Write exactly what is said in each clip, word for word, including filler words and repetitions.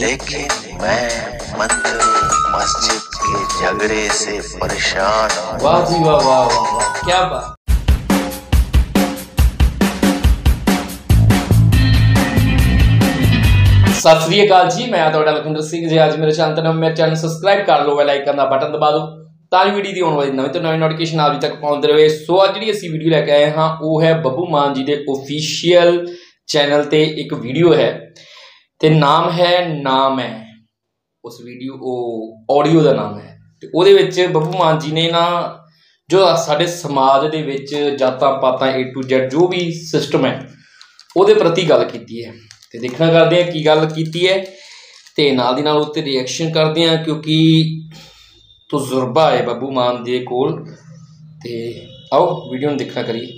लेकिन मैं मंदिर मस्जिद के झगड़े से परेशान हूँ। वाह जी वाह वाह, क्या बात। सत श्री अकाल जी, मैं अमृत टकसाली जी। आज मेरे चैनल मेरे चैनल सब्सक्राइब कर लो, बेल आइकन का बटन दबा दो ताकि वीडियो की आने वाली नवी तो नवी नोटिफिकेशन आप तक पहुंचते रहे। सो आज जी असी वीडियो लेके आए हाँ वो है बब्बू मान जी के ऑफिशियल चैनल ते एक वीडियो है ते नाम है नाम है उस वीडियो वो ऑडियो का नाम है। तो वो बब्बू मान जी ने ना जो साढ़े समाज के विच जातां पातां ए टू जैड जो भी सिस्टम है वो प्रति गल की है। तो देखना करते हैं की गल की है तो नाल दी नाल उत्ते रिएक्शन करते हैं क्योंकि तजुर्बा है बब्बू मान दे कोल। ते आओ वीडियो नूं देखना करिए।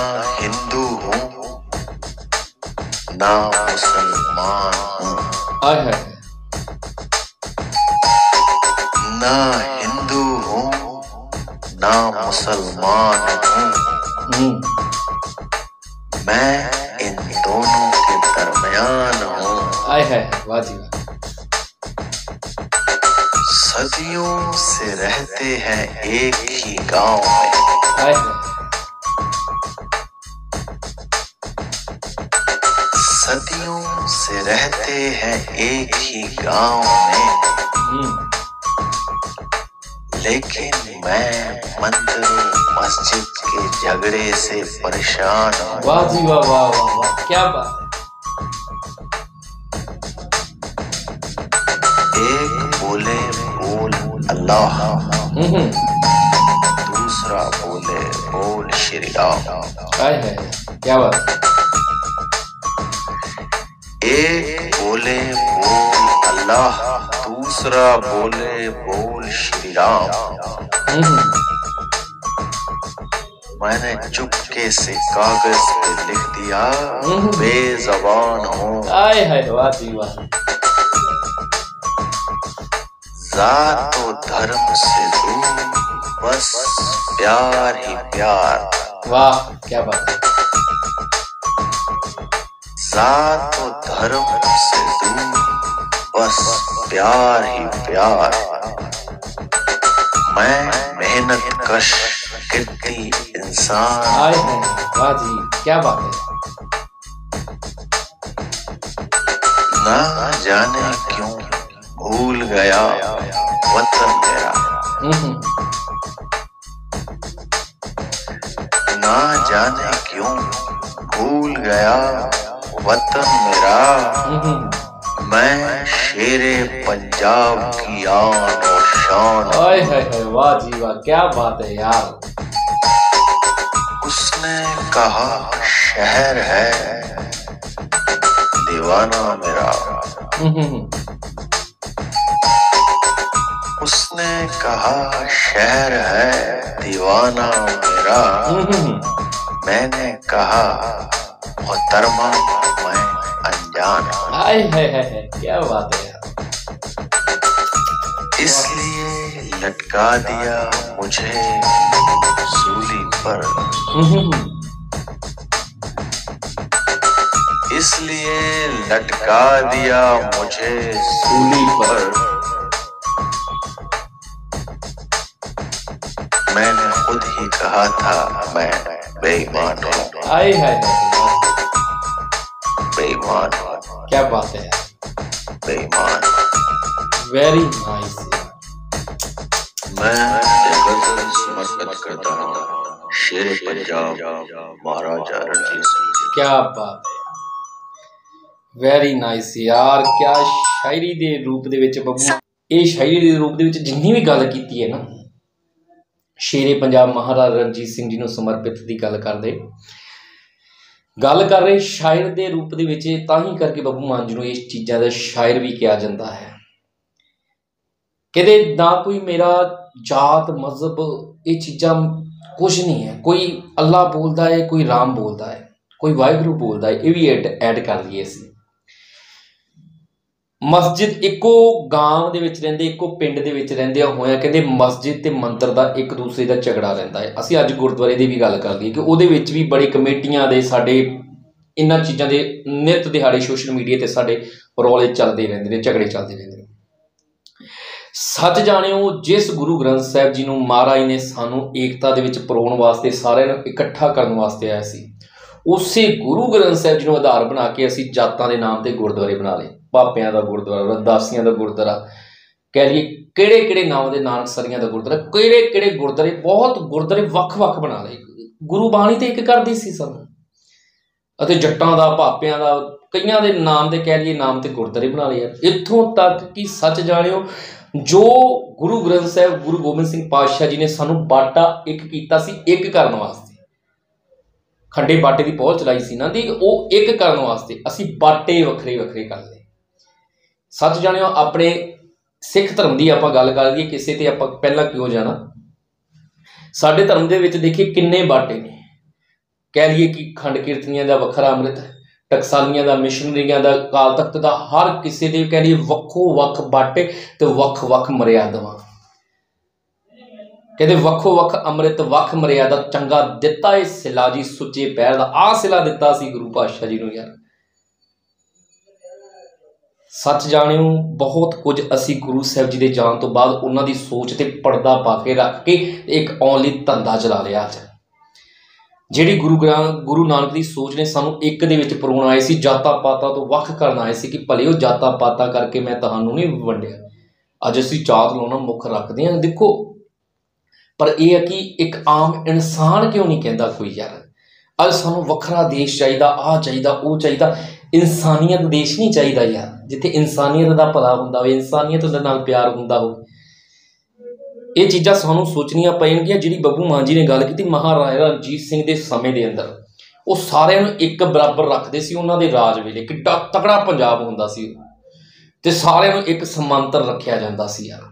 ना हिंदू हूँ ना मुसलमान हूँ, आय हाय। ना हिंदू हूँ ना मुसलमान हूँ, मैं इन दोनों के दरमियान हूँ। आय है, वाह जी वाह। सदियों से रहते हैं एक ही गांव में। आय है। सदियों से रहते हैं एक ही गांव में, लेकिन मैं मंदिर मस्जिद के झगड़े से परेशान हूँ। वाह जी वाह वाह वाह, क्या बात। एक बोले बोल अल्लाह, दूसरा बोले बोल श्री राम। आय है, क्या बात। एक बोले बोल अल्लाह, दूसरा बोले बोल श्री राम। मैंने चुपके से कागज पे लिख दिया बेजबान हूँ। आय हाय, वाह जी वाह। जात और धर्म से दूर, बस प्यार ही प्यार। वाह, क्या बात। जात और धर्म से दूर, बस प्यार ही प्यार। मैं मेहनत कश किरती इंसान। आए हैं, वाह जी, क्या बात है। ना जाने क्यों भूल गया वतन मेरा। ना जाने क्यों भूल गया वतन मेरा, मैं शेरे पंजाब की आन और शान। आए हैं, वाह जी वाह, क्या बात है यार। उसने कहा शहर है दीवाना मेरा। उसने कहा शहर है दीवाना मेरा, मैंने कहा मोहतरमा मैं अनजान। आय है, है, है, क्या बात है यार। इसलिए लटका दिया मुझे सूली पर। इसलिए लटका दिया मुझे सूली पर, मैंने खुद ही कहा था मैं बेईमान हूँ। आय है, बेईमान। क्या बात है, बेईमान। Very nice. मैं करता हूँ शेरे पंजाब महाराजा रणजीत सिंह। क्या बात है, वेरी नाइस यार। क्या शायरी दे रूप दे विच बब्बू ये शायरी दे रूप दे विच जिन्नी भी गल कीती है ना शेरे पंजाब महाराजा रणजीत सिंह जी नूं समर्पित दी गल करदे गल कर रहे शायर दे रूप दे विच ताही करके बब्बू मान जी नूं इस चीज़ां दा शायर भी कहा जाता है। कहते ना कोई मेरा जात मजहब ये चीज़ां कुछ नहीं है। कोई अल्लाह बोलता है, कोई राम बोलता है, कोई वाहगुरू बोलता है, ये भी ऐड ऐड कर दिए। मस्जिद एको गांव दे विच रहिंदे एको पिंड दे विच रहिंदे होया कहंदे मस्जिद ते मंदिर दा एक दूसरे दा झगड़ा रहिंदा है। असीं अज्ज गुरुद्वारे दी भी गल कर लईए कि उहदे विच भी बड़ी कमेटियां दे साडे इन्हां चीज़ां दे नित दिहाड़े सोशल मीडिया ते साडे रौले चलदे रहिंदे ने, झगड़े चलदे रहिंदे ने। सच जाणिओ जिस गुरु ग्रंथ साहिब जी नूं महाराज ने सानूं एकता दे विच परोण वास्ते सारिआं नूं इकट्ठा करन वास्ते आया सी, उसे गुरु ग्रंथ साहिब जी को आधार बना के असी जातां दे नाम से गुरुद्वारे बना लए। भापियां का गुरुद्वारा, रदासियां का गुरुद्वारा, कह लिए किड़े किड़े नाम के नानकसरियां का गुरुद्वारा, किड़े किड़े गुरुद्वारे, बहुत गुरुद्वारे वख वख बना लए। गुरुबाणी तो एक करती सी सानूं, जट्टां का, भापियां का, कईयां के नाम से कह लिए नाम से गुरुद्वारे बना लिए। इत्थों तक कि सच जाणिओ जो गुरु ग्रंथ साहिब गुरु गोबिंद सिंह पातशाह जी ने सानूं बाटा एक कीता सी, एक करन वास्ते खंडे बाटे की पहुँच चलाई सी ना दी, वो एक करने वास्ते असी बाटे वखरे वखरे कर ले। सच जाने अपने सिख धर्म की आप गल कर लीए, किसी ते आप पहला क्यों जाना, साडे धर्म दे विच देखिए किन्ने बाटे ने। कह लीए कि खंड कीर्तनियां का वखरा अमृत टकसालियां का, मिशनरियां का, अकाल तख्त का, हर किसी के कह लीए वखो वख बाटे तो वख वख मर्यादावां। कहते वखो वख अमृत वख मर्यादा चंगा दिता है सिला जी सुचे पैर का, आ सिला दिता सी गुरु पातशाह जी ने यार। सच जाणिओ बहुत कुछ असी गुरु साहब जी के जान तो बाद उन्हां दी सोच ते पर्दा पा के रख के एक औली धंधा चला लिया। अज जिहड़ी गुरु ग्रंथ गुरु नानक की सोच ने सानूं एक दे विच परोण आए सी, जाता पाता तो वख करन आए सी कि भले वो जाता पाता करके मैं तुहानूं नहीं वंडिया। अज असी जात लाउणा मुख रखदे हां, देखो पर यह है कि एक आम इंसान क्यों नहीं कहता कोई यार अज सानू वखरा देश चाहिए, आह चाहिए, वह चाहिए। इंसानियत देश नहीं चाहिए यार, जिथे इंसानियत का भला होंदा हो, इंसानियत दे नाल प्यार होंदा हो। यह चीज़ां सानू सोचनिया पैणगियां। जिहड़ी बब्बू मान जी ने गल की महाराजा रणजीत सिंह के समय के अंदर वो सारिआं नूं एक बराबर रखते सी। उन्हां दे राज वेले किड्डा तगड़ा पंजाब होंदा सी ते सारिआं नूं एक समांतर रखिया जांदा सी यार।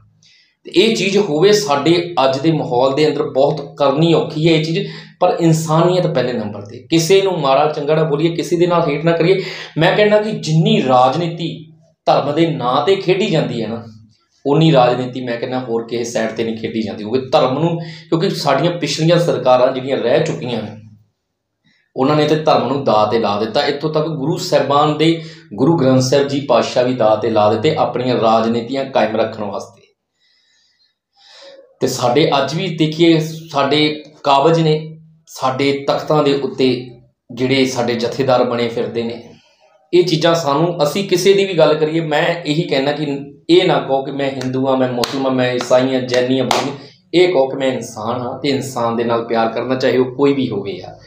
ये चीज़ होवे साडे अज दे माहौल दे अंदर बहुत करनी औखी है ये चीज़, पर इंसानियत पहले नंबर ते। किसी नूं माड़ा चंगा ना बोलीए, किसी दे नाल हेट ना करिए। मैं कहना कि जिन्नी राजनीति धर्म के नाँ ते खेडी जाती है ना, उन्नी राजनीति मैं कहना होर किसी साइड ते नहीं खेडी जाती होगी धर्म नूं, क्योंकि साडियां पिछलियां सरकारां जिहड़ियां रह चुकियां ने उन्होंने तो धर्म को दाऽ ते ला दिता। इत्थों तक गुरु साहिबान दे गुरु ग्रंथ साहिब जी पातशाह भी दाऽ ते ला दिते अपणियां राजनीतियां कायम रखण वास्ते। तो साडे अज भी देखिए साडे काबज ने, साडे तख्तां दे उत्ते जिहड़े साडे जथेदार बने फिरदे ने। ये चीज़ां सानूं असी किसी की भी गल करिए, मैं यही कहना कि यह ना कहो कि मैं हिंदू हाँ, मैं मुस्लिम हाँ, मैं ईसाई हाँ, जैनी हाँ, बोली ये कहो कि मैं इंसान हाँ तो इंसान दे नाल प्यार करना चाहे वो कोई भी होवे यार।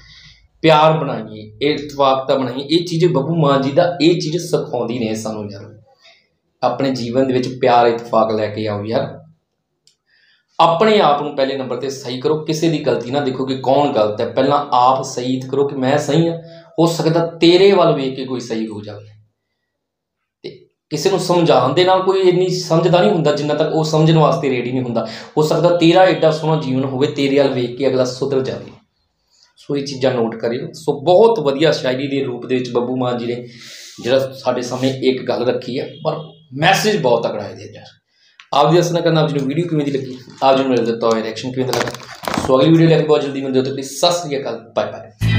प्यार बनाइए, इतफाकता बनाइए। ये चीज़ बब्बू मान जी का ये चीज़ सिखाउंदी ने सानूं यार। अपने जीवन दे विच प्यार इतफाक लैके आओ यार। अपने आप को पहले नंबर पर सही करो, किसी की गलती ना देखो कि कौन गलत है, पहला आप सही करो कि मैं सही हाँ। हो सकता तेरे वाल वेख के कोई सही हो जाए। किसी को समझाने दे नाल कोई इन्नी समझदा नहीं होंदा जिन्ना तक वो समझने वास्ते रेडी नहीं होंदा। हो सकता तेरा एडा सोहना जीवन होवे, तेरे वाल वेख के अगला सुधर जाए। सो ये चीज़ां नोट करियो। सो बहुत वधिया शायरी के रूप के बब्बू मान जी ने जिहड़ा साडे समय एक गल रखी है, पर मैसेज बहुत तगड़ा है यार। आप भी असना करना आप जी वीडियो किवें दी लगी, आप जी मेरे देता हो रिएक्शन किवें दा लगा। सो अगली वीडियो लेके बहुत जल्दी मिलते हो, तो प्लीज़ सत श्री अकाल, बाय बाय।